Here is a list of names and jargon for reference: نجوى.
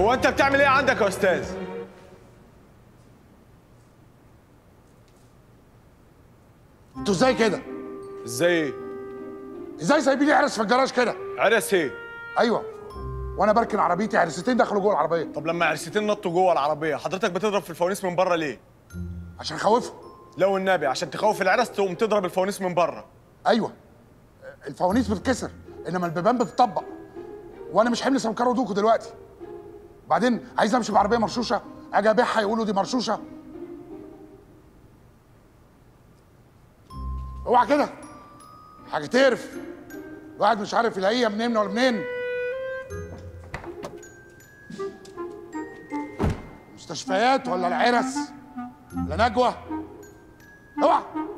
هو انت بتعمل ايه عندك يا استاذ؟ انتوا ازاي كده؟ ازاي ايه؟ ازاي سايبيني عرس في الجراج كده؟ عرس ايه؟ ايوه وانا بركن عربيتي عرستين دخلوا جوه العربيه. طب لما عرستين نطوا جوه العربيه حضرتك بتضرب في الفوانيس من بره ليه؟ عشان خوفهم. لا والنبي عشان تخوف العرس تقوم تضرب الفوانيس من بره. ايوه الفوانيس بتتكسر انما البيبان بتطبق وانا مش حمل سمكار ودوكوا دلوقتي. بعدين عايز امشي بعربيه مرشوشه اجي ابيعها يقولوا دي مرشوشه. اوعى كده حاجه تقرف الواحد مش عارف يلاقيها منين ولا منين. مستشفيات ولا العرس ولا نجوى. اوعى